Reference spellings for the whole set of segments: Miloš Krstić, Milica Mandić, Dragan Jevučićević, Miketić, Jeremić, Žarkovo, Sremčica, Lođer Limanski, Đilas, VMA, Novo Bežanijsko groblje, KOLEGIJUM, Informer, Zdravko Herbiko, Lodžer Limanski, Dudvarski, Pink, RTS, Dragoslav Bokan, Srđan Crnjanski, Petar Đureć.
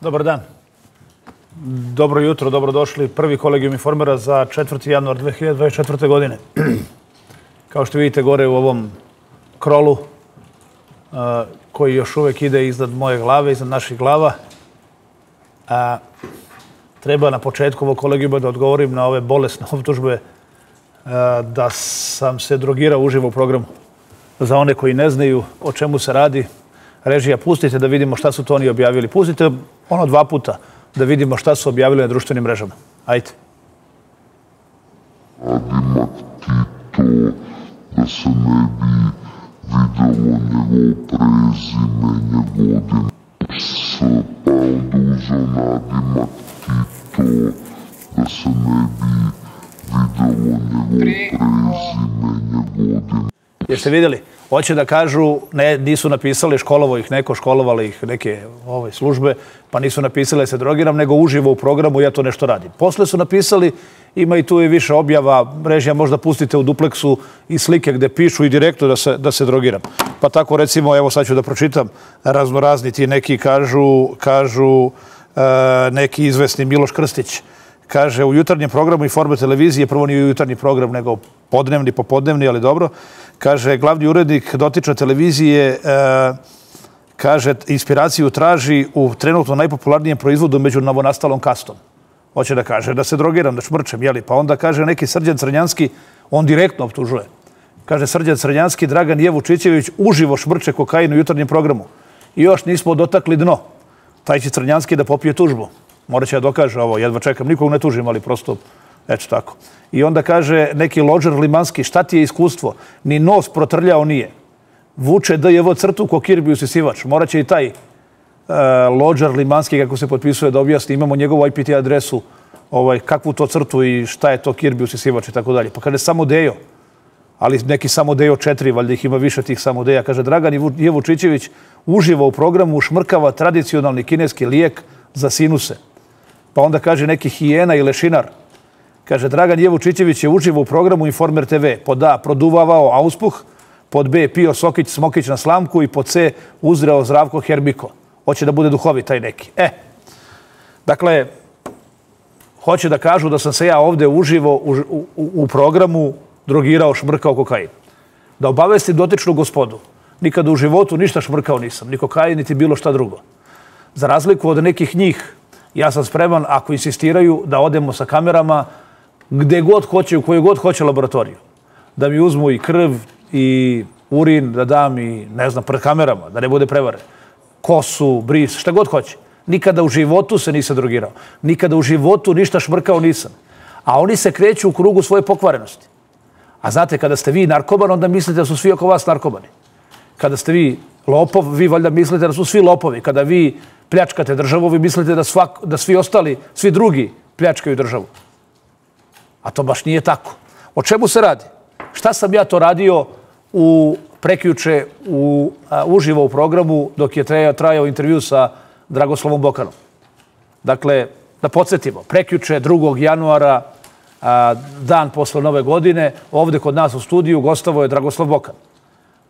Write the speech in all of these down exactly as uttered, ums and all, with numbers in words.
Dobar dan. Dobro jutro, dobrodošli. Prvi kolegijum Informera za četvrti januar dve hiljade dvadeset četvrte. godine. Kao što vidite gore u ovom krolu, koji još uvek ide iznad moje glave, iznad naših glava, treba na početku ovog kolegijuma da odgovorim na ove bolesne optužbe da sam se drogirao uživo u programu. Za one koji ne znaju o čemu se radi, režija, pustite da vidimo šta su to oni objavili. Pustite ono dva puta da vidimo šta su objavili na društvenim mrežama. Ajde. Radimo ti to da se ne bi vidjelo njegov prezime, njegov dnes, pa onda uzeo nadimak ti to da se ne bi vidjelo njegov prezime, njegov dnes. Jeste vidjeli? Hoće da kažu, ne, nisu napisali, školovo ih neko, školovali ih neke ove službe, pa nisu napisali da se drogiram, nego uživo u programu ja to nešto radim. Posle su napisali, ima i tu i više objava, režija možda pustite u dupleksu i slike gde pišu i direktno da se, da se drogiram. Pa tako recimo, evo sad ću da pročitam, raznorazni ti neki kažu, kažu e, neki izvesni Miloš Krstić. Kaže, u jutarnjem programu Informer televizije, prvo nije jutarnji program, nego podnevni, popodnevni, ali dobro. Kaže, glavni urednik dotične televizije, kaže, inspiraciju traži u trenutno najpopularnijem proizvodu među novonastalom kastom. Hoće da kaže, da se drogiram, da šmrčem, jeli? Pa onda kaže, neki Srđan Crnjanski, on direktno optužuje. Kaže, Srđan Crnjanski, Dragan Jevučićević uživo šmrče kokain u jutarnjem programu. I još nismo dotakli dno. Taj će Crnjanski da popije tužbu. Morat će da dokaže ovo, jedva čekam, nikog ne tužim, ali prosto, eto tako. I onda kaže neki Lođer Limanski, šta ti je iskustvo? Ni nos protrljao nije. Vuče D J V crtu ko Kirby usisivač. Morat će i taj Lođer Limanski, kako se potpisuje, da objasni. Imamo njegovu I P T adresu, kakvu to crtu i šta je to Kirby usisivač i tako dalje. Pa kaže samo Dejo, ali neki samo Dejo četiri, valjda ih ima više tih samo Deja. Kaže, Dragan Jevučićević uživa u programu, šmrkava tradicionalni kineski lijek za sinuse. Pa onda kaže neki hijena i lešinar. Kaže, Dragan Jevučićević je uživo u programu Informer T V. Pod A, produvavao auspuh. Pod B, pio sokić, smokić na slamku. I pod C, uzreo Zdravko Herbiko. Hoće da bude duhovi taj neki. E, dakle, hoće da kažu da sam se ja ovdje uživo u, u, u programu drogirao, šmrkao kokain. Da obavestim dotičnu gospodu. Nikada u životu ništa šmrkao nisam. Ni kokain, niti bilo šta drugo. Za razliku od nekih njih, ja sam spreman, ako insistiraju, da odemo sa kamerama gde god hoće, u koju god hoće laboratoriju. Da mi uzmu i krv, i urin, da dam i, ne znam, pred kamerama, da ne bude prevare. Kosu, bris, šta god hoće. Nikada u životu se nisam drogirao. Nikada u životu ništa šmrkao nisam. A oni se kreću u krugu svoje pokvarenosti. A znate, kada ste vi narkoman, onda mislite da su svi oko vas narkomani. Kada ste vi lopov, vi valjda mislite da su svi lopovi. Kada vi pljačkate državu, vi mislite da, svak, da svi ostali, svi drugi pljačkaju državu. A to baš nije tako. O čemu se radi? Šta sam ja to radio u prekjuče u, a, uživo u programu dok je trajao, trajao intervju sa Dragoslavom Bokanom? Dakle, da podsjetimo, prekjuče drugog januara, a, dan posle nove godine, ovdje kod nas u studiju gostovao je Dragoslav Bokan,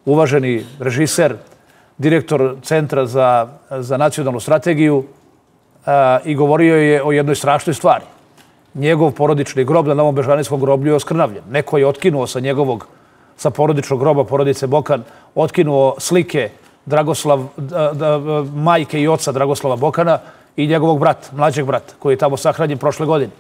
uvaženi režiser, direktor Centra za, za nacionalnu strategiju, a, i govorio je o jednoj strašnoj stvari. Njegov porodični grob na Novom Bežanijskom groblju je oskrnavljen. Neko je otkinuo sa njegovog, sa porodičnog groba porodice Bokan, otkinuo slike Dragoslav, da, da, majke i oca Dragoslava Bokana i njegovog brata, mlađeg brata, koji je tamo sahranjen prošle godine.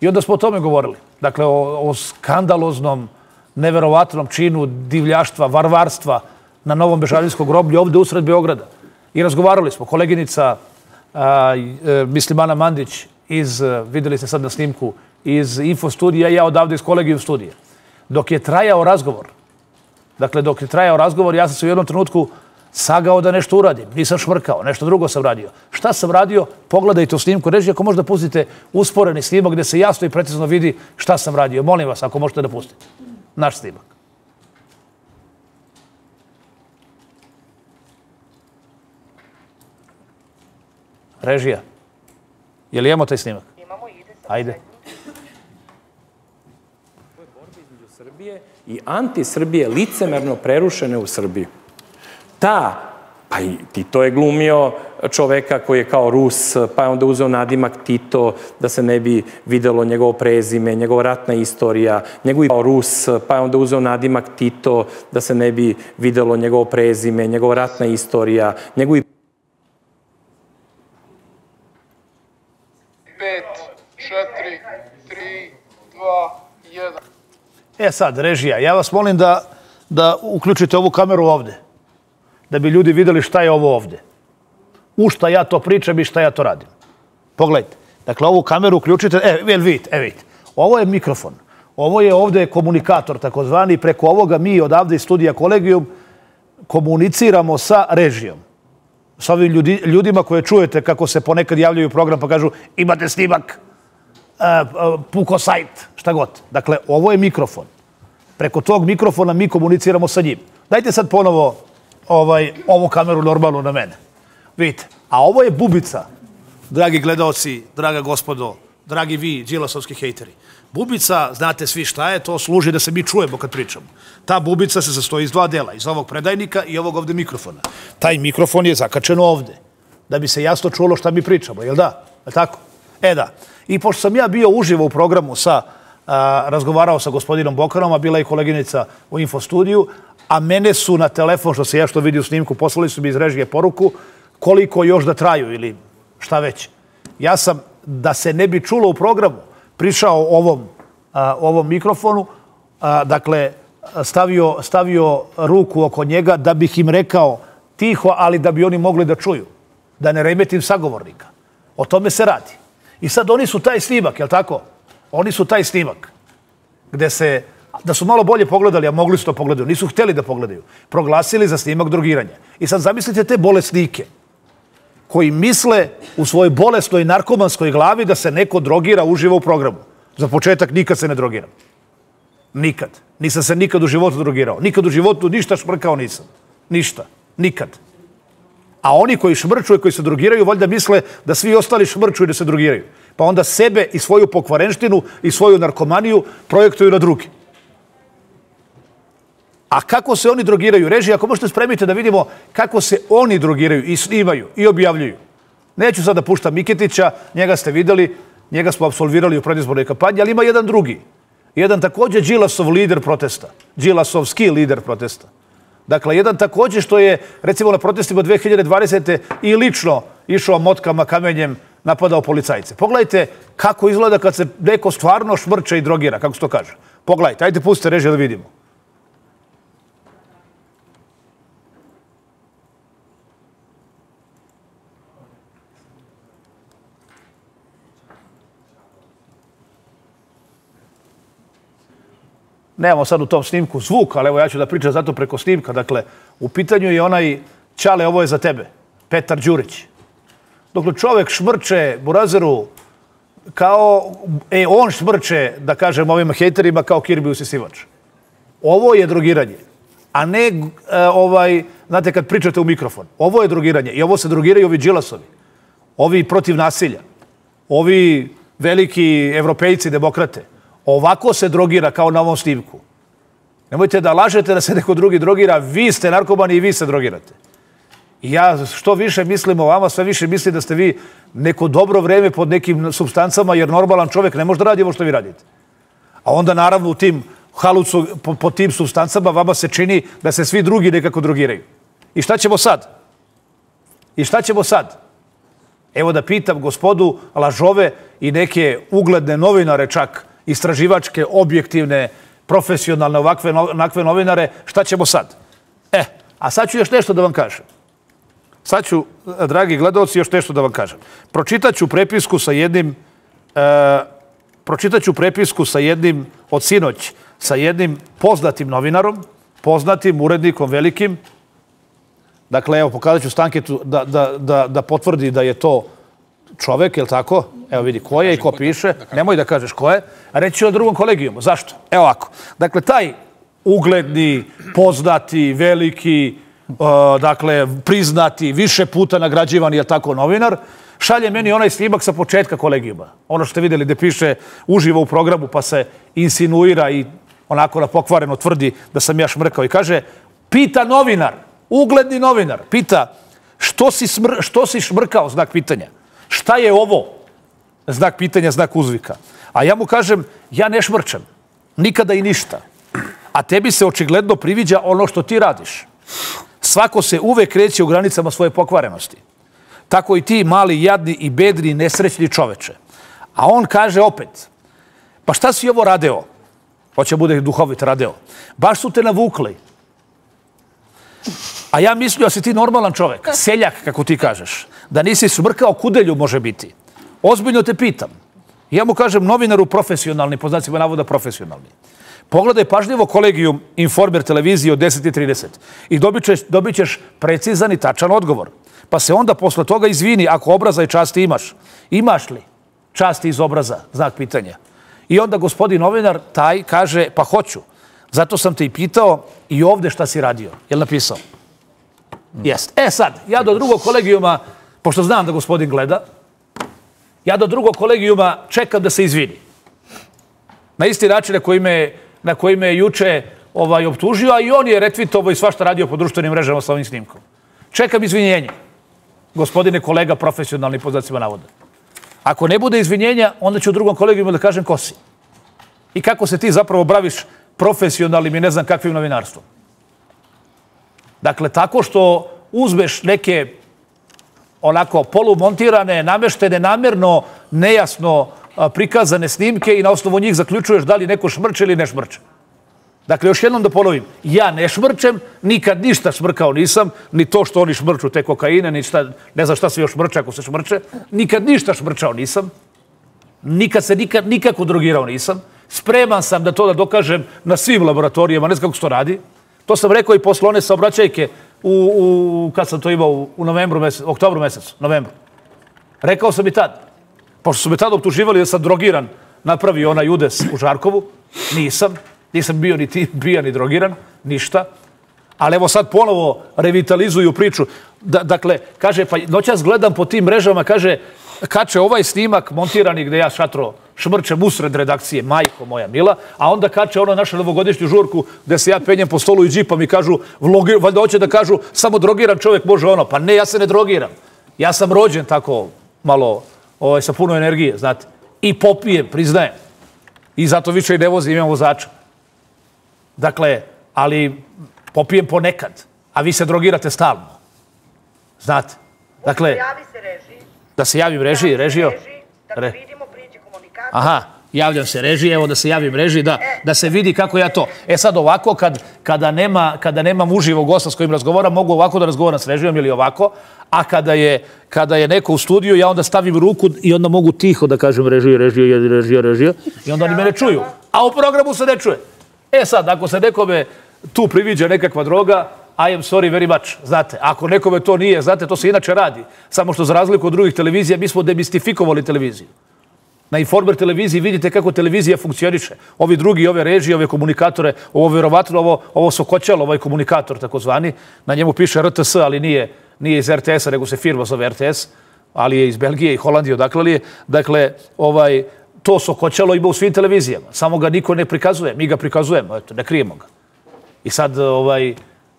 I onda smo o tome govorili. Dakle, o, o skandaloznom, neverovatnom činu divljaštva, varvarstva na Novom Bežanijskom groblju ovdje usred Beograda. I razgovarali smo. Koleginica a, e, Milica Mandić iz, vidjeli ste sad na snimku, iz Info studija, ja odavde iz Kolegijum studija. Dok je trajao razgovor, dakle, dok je trajao razgovor, ja sam se u jednom trenutku sagao da nešto uradim. Nisam šmrkao, nešto drugo sam radio. Šta sam radio? Pogledajte u snimku. Reži, ako možda pustite usporeni snimak gdje se jasno i precizno vidi šta sam radio. Molim vas, ako možete da pustite. Naš snimak. Režija. Je li imamo taj snimak? Imamo, ide se. Ajde. To je borba između Srbije i anti-Srbije licemerno prerušene u Srbiju. Ta Pa i Tito je glumio čoveka koji je kao Rus, pa je onda uzeo nadimak Tito da se ne bi videlo njegovo prezime, njegova ratna istorija, njegov kao Rus, pa je onda uzeo nadimak Tito da se ne bi videlo njegovo prezime, njegova ratna istorija, njegov pet, četiri, tri, dva, jedan. E sad, režija, ja vas molim da, da uključite ovu kameru ovde, da bi ljudi vidjeli šta je ovo ovde. U šta ja to pričam i šta ja to radim. Pogledajte. Dakle, ovu kameru uključite. E, vidite, e, vidite. Ovo je mikrofon. Ovo je ovde komunikator, takozvani. Preko ovoga mi odavde iz studija Kolegijum komuniciramo sa režijom. Sa ovim ljudi, ljudima koje čujete kako se ponekad javljaju u program pa kažu imate snimak, puko sajt, šta god. Dakle, ovo je mikrofon. Preko tog mikrofona mi komuniciramo sa njim. Dajte sad ponovo ovu kameru normalno na mene. Vidite, a ovo je bubica. Dragi gledaoci, draga gospodo, dragi vi, đilasovski hejteri. Bubica, znate svi šta je, to služi da se mi čujemo kad pričamo. Ta bubica se sastoji iz dva dela, iz ovog predajnika i ovog ovde mikrofona. Taj mikrofon je zakačen ovde, da bi se jasno čulo šta mi pričamo, jel da? Je tako? E da. I pošto sam ja bio uživo u programu sa, razgovarao sa gospodinom Bokanom, a bila je koleginica u Infostudiju, a mene su na telefon, što se ja što vidi u snimku, poslali su mi iz režije poruku koliko još da traju ili šta već. Ja sam, da se ne bi čulo u programu, prišao ovom, a, ovom mikrofonu, a, dakle, stavio, stavio ruku oko njega da bih im rekao tiho, ali da bi oni mogli da čuju, da ne remetim sagovornika. O tome se radi. I sad oni su taj snimak, jel tako? Oni su taj snimak gde se... Da su malo bolje pogledali, a mogli su to pogledaju, nisu htjeli da pogledaju, proglasili za snimak drogiranja. I sad zamislite te bolesnike koji misle u svojoj bolesnoj narkomanskoj glavi da se neko drogira uživo u programu. Za početak, nikad se ne drogiram. Nikad. Nisam se nikad u životu drogirao. Nikad u životu ništa šmrkao nisam. Ništa. Nikad. A oni koji šmrču i koji se drogiraju, valjda misle da svi ostali šmrču i da se drogiraju. Pa onda sebe i svoju pokvarenštinu i svoju narkomaniju projektuju na drugi. A kako se oni drogiraju? Režija, ako možete spremite da vidimo kako se oni drogiraju i snimaju i objavljuju. Neću sad da puštam Miketića, njega ste videli, njega smo apsolvirali u predizbornoj kampanji, ali ima jedan drugi. Jedan također Đilasov lider protesta. Đilasovski lider protesta. Dakle, jedan također što je, recimo, na protestima dve hiljade dvadesete. i lično išao motkama, kamenjem, napadao policajce. Pogledajte kako izgleda kad se neko stvarno šmrče i drogira, kako se to kaže. Pogledajte, ajde pustite režiju da vidimo. Nemamo sad u tom snimku zvuk, ali evo ja ću da pričam zato preko snimka. Dakle, u pitanju je onaj, Čale, ovo je za tebe, Petar Đureć. Dokle čovjek šmrče Burazeru kao, e, on šmrče, da kažem, ovim hejterima kao Kirbi usisivač. Ovo je drogiranje, a ne, e, ovaj, znate, kad pričate u mikrofon. Ovo je drogiranje i ovo se drogiraju ovi Đilasovi, ovi protiv nasilja, ovi veliki evropejci, demokrate. Ovako se drogira kao na ovom snimku. Nemojte da lažete da se neko drugi drogira. Vi ste narkomani i vi se drogirate. I ja što više mislim o vama, sve više mislim da ste vi neko dobro vreme pod nekim substancama, jer normalan čovjek ne može da radi ovo što vi radite. A onda naravno u tim halucu, po, po tim substancama vama se čini da se svi drugi nekako drogiraju. I šta ćemo sad? I šta ćemo sad? Evo da pitam gospodu lažove i neke ugledne novinare čak, istraživačke, objektivne, profesionalne, ovakve novinare, šta ćemo sad? E, a sad ću još nešto da vam kažem. Sad ću, dragi gledaoci, još nešto da vam kažem. Pročitat ću prepisku sa jednim, pročitat ću prepisku sa jednim od sinoć, sa jednim poznatim novinarom, poznatim urednikom velikim. Dakle, evo, pokazat ću Stanketu da potvrdi da je to čovek, je li tako? Evo vidi ko je i ko piše. Nemoj da kažeš ko je. Reći ću o drugom kolegijumu. Zašto? Evo ovako. Dakle, taj ugledni, poznati, veliki, dakle, priznati, više puta nagrađivan, je li tako, novinar, šalje meni onaj snimak sa početka kolegijuma. Ono što ste vidjeli gde piše uživo u programu pa se insinuira i onako na pokvareno tvrdi da sam ja šmrkao i kaže, pita novinar, ugledni novinar pita što si šmrkao, znak pitanja. Šta je ovo? Znak pitanja, znak uzvika. A ja mu kažem, ja ne šmrčem. Nikada i ništa. A tebi se očigledno priviđa ono što ti radiš. Svako se uvek kreće u granicama svoje pokvarenosti. Tako i ti, mali, jadni i bedni, nesrećni čoveče. A on kaže opet, pa šta si ovo radeo? Hoće bude duhovit radeo. Baš su te navukli. A ja mislio da si ti normalan čovek, seljak, kako ti kažeš. Da nisi smrkao kudelju može biti. Ozbiljno te pitam. Ja mu kažem novinaru profesionalni, po znacima navoda profesionalni. Pogledaj pažljivo kolegijum Informer televizije od deset i trideset i dobit ćeš precizan i tačan odgovor. Pa se onda posle toga izvini ako obraza i časti imaš. Imaš li časti iz obraza? Znak pitanja. I onda gospodin novinar taj kaže pa hoću. Zato sam te i pitao i ovde šta si radio. Jel napisao? Jest. E sad, ja do drugog kolegijuma, pošto znam da gospodin gleda, ja do drugog kolegijuma čekam da se izvini. Na isti način na koji me je juče optužio, a i on je retvitovo i svašta radio po društvenim mrežama sa ovim snimkom. Čekam izvinjenje. Gospodine kolega, profesionalni pod znacima navoda. Ako ne bude izvinjenja, onda ću u drugom kolegijumu da kažem ko si. I kako se ti zapravo baviš profesionalnim i ne znam kakvim novinarstvom. Dakle, tako što uzmeš neke onako polumontirane, nameštene, namjerno, nejasno prikazane snimke i na osnovu njih zaključuješ da li neko šmrče ili ne šmrče. Dakle, još jednom da ponovim, ja ne šmrčem, nikad ništa šmrkao nisam, ni to što oni šmrču, te kokaine, ne znam šta se još šmrče ako se šmrče, nikad ništa šmrčao nisam, nikad se nikako drogirao nisam, spreman sam da to da dokažem na svim laboratorijama, ne znam kako se to radi. To sam rekao i posle one saobraćajke, kad sam to imao u oktobru mesecu, novembru. Rekao sam i tad, pošto su me tad optuživali da sam drogiran, napravio onaj udes u Žarkovu, nisam, nisam bio ni pijan ni drogiran, ništa. Ali evo sad ponovo revitalizuju priču. Dakle, kaže, pa noćas gledam po tim mrežama, kaže, kače ovaj snimak montirani gde ja šatro šmrčem usred redakcije, majko moja mila, a onda kače ono našu novogodišnju žurku gde se ja penjem po stolu i džipam i kažu, valjda hoće da kažu, samo drogiran čovjek može ono. Pa ne, ja se ne drogiram. Ja sam rođen tako malo sa puno energije, znate. I popijem, priznajem. I zato više i ne vozim, imam vozača. Dakle, ali popijem ponekad, a vi se drogirate stalno. Znate? Dakle, da se javim režiji, režio. Da se vidimo, priđe komunikator. Aha, javljam se režiji, evo da se javim režiji, da se vidi kako ja to. E sad ovako, kada nemam uživo gosta s kojim razgovaram, mogu ovako da razgovaram s režijom ili ovako, a kada je neko u studiju, ja onda stavim ruku i onda mogu tiho da kažem režiju, režiju, režiju, režiju, i onda oni mene čuju. A u programu se ne čuje. E sad, ako se nekome tu priviđa nekakva droga, I am sorry very much, znate. Ako nekome to nije, znate, to se inače radi. Samo što za razliku od drugih televizija, mi smo demistifikovali televiziju. Na Informer televiziji vidite kako televizija funkcioniše. Ovi drugi, ove režije, ove komunikatore, ovo vjerovatno, ovo sokoćalo, ovaj komunikator takozvani. Na njemu piše R T S, ali nije iz R T S-a, nego se firma zove R T S, ali je iz Belgije i Holandije, odakle li je. Dakle, ovaj... To sokoćalo ima u svim televizijama. Samo ga niko ne prikazuje. Mi ga prikazujemo, eto, ne krijemo ga. I sad,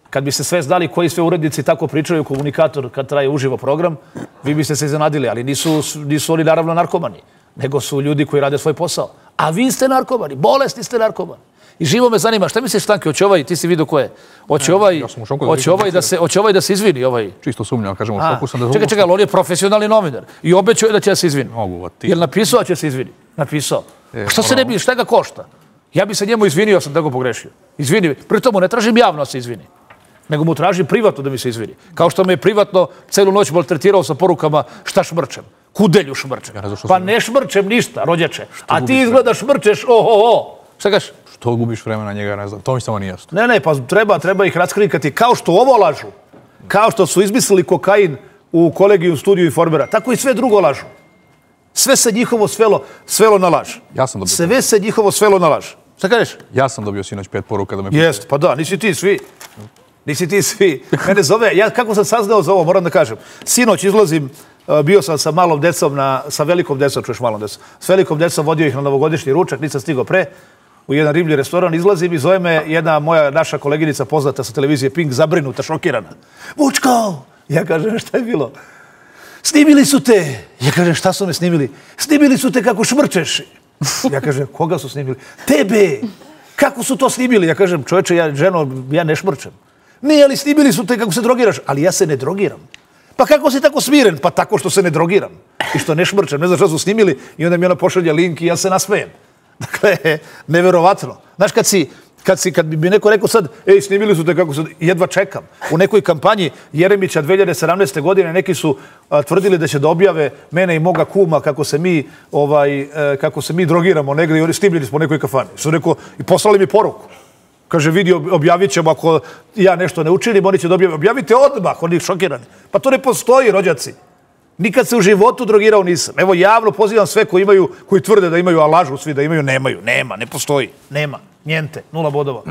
kad bi se sve znali koji sve urednici tako pričaju, komunikator kad traje uživo program, vi biste se iznenadili, ali nisu oni naravno narkomani, nego su ljudi koji rade svoj posao. A vi ste narkomani, bolesni ste narkomani. I živo me zanima, šta misliš, Stanki, hoće ovaj, ti si vidio ko je, hoće ovaj da se izvini, ovaj... Čisto sumnjam, kažem, u šoku sam da... Čekaj, čekaj, ali on je profesionalni novinar i obećuje da će da se izvini. Jel napisao da će se izvini? Napisao. Šta se ne bi, šta ga košta? Ja bi se njemu izvinio, sam da ga pogrešio. Izvini, pri tomu ne tražim javno da se izvini, nego mu tražim privatno da mi se izvini. Kao što me je privatno celu noć maltretirao sa porukama šta šmrčem, kudelju šmrčem. Pa ne šmrčem ništa, rođače, a ti izgleda šmrčeš, o, o, o. Šta kaš? To gubiš vremena njega, ne znam, to mi samo nije jasno. Ne, ne, pa treba ih raskrikati. Kao što ovo lažu, kao što su izmislili kokain u kolegiju studiju Informera, tako i sve drugo lažu. Sve se njihovo svelo na laž. Ja sam dobio. Sve se njihovo svelo na laž. Šta kažeš? Ja sam dobio sinoć pet poruka da me... Jeste, pa da, nisi ti svi. Nisi ti svi. Mene zove, ja kako sam saznao za ovo, moram da kažem. Sinoć izlazim, bio sam sa malom decom, sa velikom decom, čuješ malom decom, s velikom decom vodio ih na novogodišnji ručak, nisam stigao pre. u jedan riblji restoran, izlazim i zove me jedna moja, naša koleginica poznata sa televizije Pink, zabrinuta, šokirana. Vučko! Ja kažem, šta je bilo? Snimili su te! Ja kažem, šta su me snimili? Snimili su te kako šmrčeš! Ja kažem, koga su snimili? Tebe! Kako su to snimili? Ja kažem, čovječe, ja, ženo, ja ne šmrčem. Ne, ali snimili su te kako se drogiraš. Ali ja se ne drogiram. Pa kako si tako smiren? Pa tako što se ne drogiram. I što ne šmrčem. Ne znam šta su snimili. I onda mi ona pošalje link i ja se nasmejem. Dakle, neverovatno. Znaš, kad si, kad si, kad bi neko rekao sad, ej, snimili su te kako se... Jedva čekam. U nekoj kampanji Jeremića dve hiljade sedamnaeste. godine neki su a, tvrdili da će da objave mene i moga kuma kako se mi, ovaj, e, kako se mi drogiramo negdje i oni snimljeni smo u nekoj kafani. Su rekao, i poslali mi poruku. Kaže, vidi, objavit ćemo, ako ja nešto ne učinim, oni će da objaviti. Objavite odmah, oni šokirani. Pa to ne postoji, rođaci. Nikad se u životu drogirao nisam. Evo, javno pozivam sve koji imaju, koji tvrde da imaju, a lažu svi da imaju, nemaju. Nema, ne postoji. Nema. Njente, nula bodova.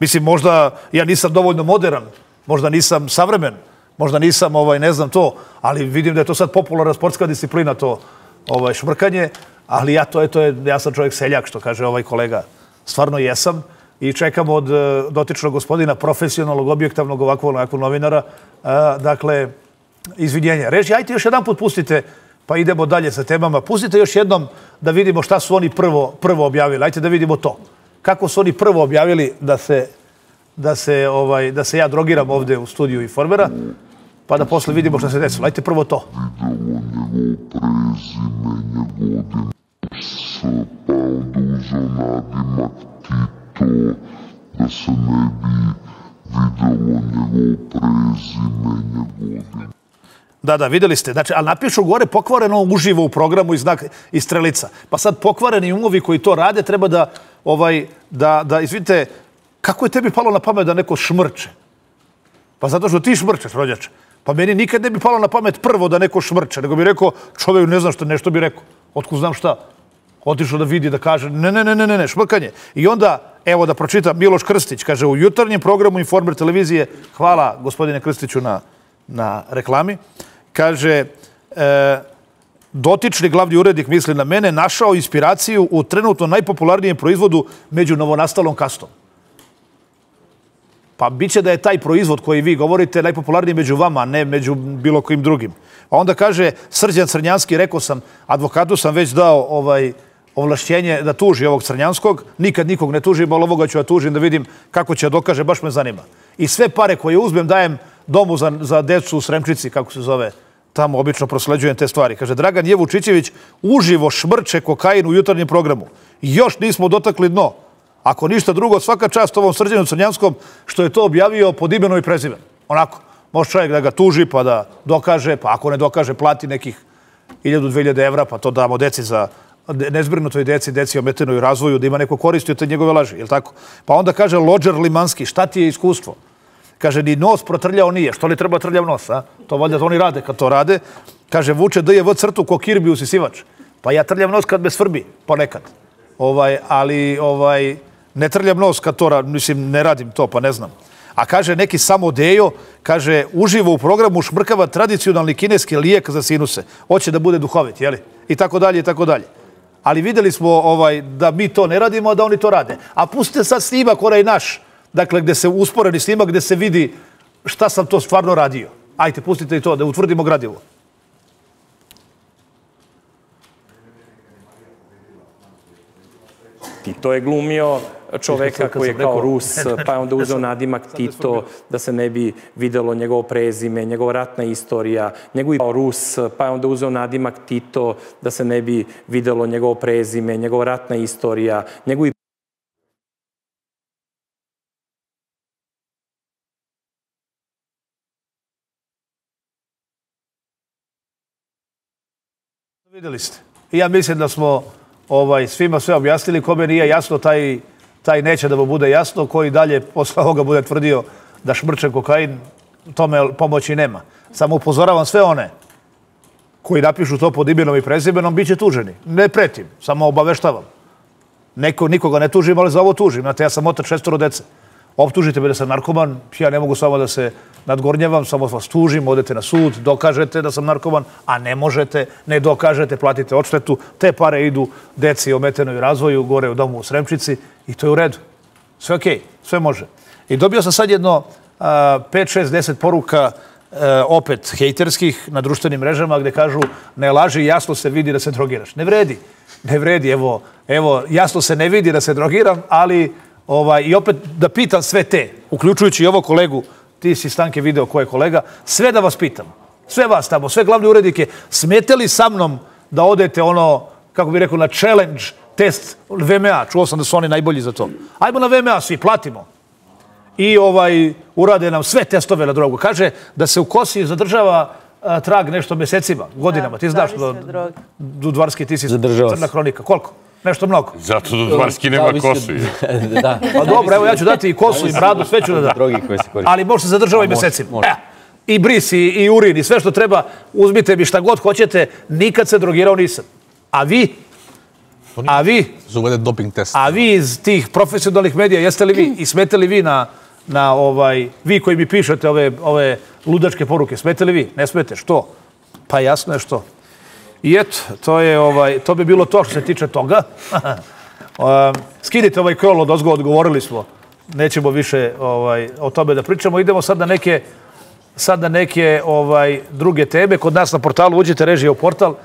Mislim, možda ja nisam dovoljno modern, možda nisam savremen, možda nisam, ovaj, ne znam to, ali vidim da je to sad popularna sportska disciplina, to ovaj, šmrkanje, ali ja, to je, to je, ja sam čovjek seljak, što kaže ovaj kolega. Stvarno jesam. I čekam od dotičnog gospodina, profesionalnog, objektivnog, ovakvog onakvog novinara, dakle, izvinjenja. Reži, ajte još jedan put pustite, pa idemo dalje sa temama. Pustite još jednom da vidimo šta su oni prvo, prvo objavili. Ajte da vidimo to. Kako su oni prvo objavili da se, da se, ovaj, da se ja drogiram ovdje u studiju Informera, pa da posle vidimo šta se desilo. Ajte prvo to. Da se ne bi vidjelo njegov prezime, njegov... Da, da, vidjeli ste. Znači, ali napišu gore pokvareno uživo u programu i znak i strelica. Pa sad pokvareni umovi koji to rade treba da, ovaj, da, da, izvidite, kako je tebi palo na pamet da neko šmrče? Pa zato što ti šmrčeš, rođače. Pa meni nikad ne bi palo na pamet prvo da neko šmrče, nego bi rekao, čovjek, ne znam što, nešto bi rekao. Otkud znam šta? Otišao da vidi, da kaže, ne, ne, ne, ne, ne, šmrkanje. I onda... Evo da pročitam, Miloš Krstić kaže u jutarnjem programu Informer televizije, hvala gospodine Krstiću na, na reklami, kaže e, dotični glavni urednik misli na mene, našao inspiraciju u trenutno najpopularnijem proizvodu među novonastalom kastom. Pa bit će da je taj proizvod koji vi govorite najpopularniji među vama, ne među bilo kojim drugim. A onda kaže Srđan Crnjanski, rekao sam, advokatu sam već dao ovaj... ovlašćenje da tuži ovog Crnjanskog. Nikad nikog ne tužim, ali ovoga ću ja tužim da vidim kako će dokaže, baš me zanima. I sve pare koje uzmem dajem domu za, za decu u Sremčici, kako se zove, tamo obično prosleđujem te stvari. Kaže, Dragan Jevučićević uživo šmrče kokain u jutarnjem programu. Još nismo dotakli dno. Ako ništa drugo, svaka čast ovom Srđanu Crnjanskom što je to objavio pod imenom i prezimenom. Onako, može čovjek da ga tuži pa da dokaže, pa ako ne dokaže plati nekih hiljadu do dve hiljade evra, pa to damo deci za... nezbrinutoj deci, deci ometenoj razvoju, da ima neko koristi od te njegove laži, je li tako? Pa onda kaže Lodžer Limanski, šta ti je iskustvo? Kaže, ni nos protrljao nije, što li treba trljav nos, a? To valjda to oni rade kad to rade. Kaže, vuče D je v crtu ko kirbi usisivač. Pa ja trljav nos kad me svrbi, ponekad. Ovaj, ali ovaj, ne trljav nos kad to radim, mislim, ne radim to, pa ne znam. A kaže, neki samo Dejo, kaže, uživo u programu šmrkava tradicionalni kineski lijek za sinuse. Hoće da bude duhovit, je li? I tako dalje, i tako dalje. Ali vidjeli smo ovaj, da mi to ne radimo, a da oni to rade. A pustite sad snimak, onaj naš, dakle, gdje se usporeni snimak, gdje se vidi šta sam to stvarno radio. Ajte, pustite i to, da utvrdimo gradivo. Tito je glumio čoveka koji je kao Rus, pa je onda uzeo nadimak Tito da se ne bi videlo njegovo prezime, njegova ratna istorija, njegov kao Rus, pa je onda uzeo nadimak Tito da se ne bi videlo njegovo prezime, njegova ratna istorija, njegov videli ste. Ja mislim da smo ovaj, svima sve objasnili, kome nije jasno taj taj neće da mu bude jasno, koji dalje posle ovoga bude tvrdio da šmrče kokain, tome pomoći nema. Samo upozoravam sve one koji napišu to pod imenom i prezimenom, bit će tuženi. Ne pretim, samo obaveštavam. Neko, nikoga ne tužim, ali za ovo tužim. Znate, ja sam otac šestoro dece. optužite me da sam narkoman, ja ne mogu samo da se nadgornjavam, samo vas tužim, odete na sud, dokažete da sam narkoman, a ne možete, ne dokažete, platite odštetu, te pare idu deci ometenoj razvoju, gore u domu u Sremčici i to je u redu. Sve okej, sve može. I dobio sam sad jedno pet, šest, deset poruka opet hejterskih na društvenim mrežama gdje kažu ne laži, jasno se vidi da se drogiraš. Ne vredi, ne vredi, evo, evo, jasno se ne vidi da se drogiram, ali i opet da pitam sve te, uključujući i ovo kolegu, ti si Stanke video ko je kolega, sve da vas pitam, sve vas tamo, sve glavne urednike, smete li sa mnom da odete ono, kako bih rekao, na challenge test V M A, čuo sam da su oni najbolji za to. Ajmo na V M A, svi platimo. I urade nam sve testove na drogu. Kaže da se u kosi zadržava trag nešto mesecima, godinama. Ti znaš da Dudvarski, ti si crna hronika. Koliko? Nešto mnogo. Zato Dudvarski nema kosu. Pa dobro, evo ja ću dati i kosu i bradu, sve ću da da. Ali može se zadržava i mesecima. I bris, i urin, i sve što treba. Uzmite mi šta god hoćete. Nikad se drogirao nisam. A vi? A vi? Zuvede doping test. A vi iz tih profesionalnih medija, jeste li vi i smete li vi na na ovaj, vi koji mi pišete ove, ove ludačke poruke, smete li vi? Ne smete, što? Pa jasno je što. I eto, to je, ovaj, to bi bilo to što se tiče toga. Skidite ovaj krol od ozgo, odgovorili smo. Nećemo više ovaj, o tome da pričamo. Idemo sad na neke, sad na neke ovaj, druge teme. Kod nas na portalu, uđite režije u portal,